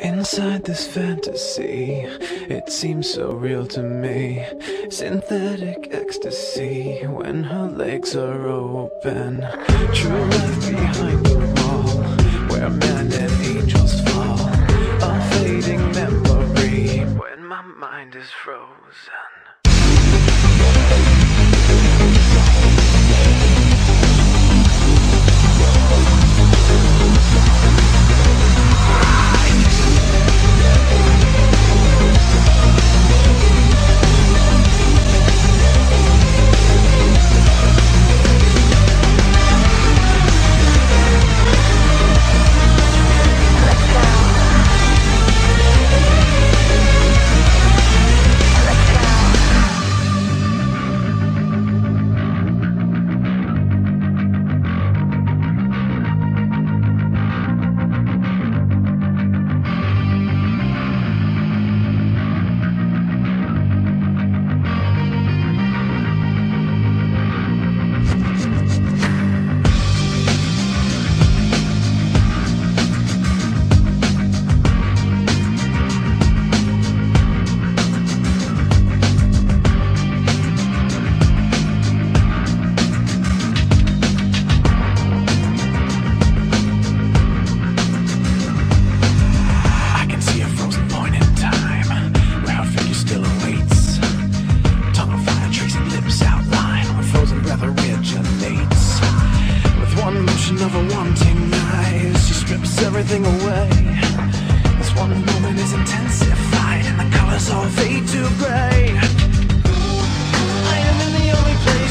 Inside this fantasy, it seems so real to me. Synthetic ecstasy when her legs are open. True life behind the wall, where men and angels fall. A fading memory when my mind is frozen. Of her wanting eyes, she strips everything away. This one moment is intensified, and the colors all fade to grey. I am in the only place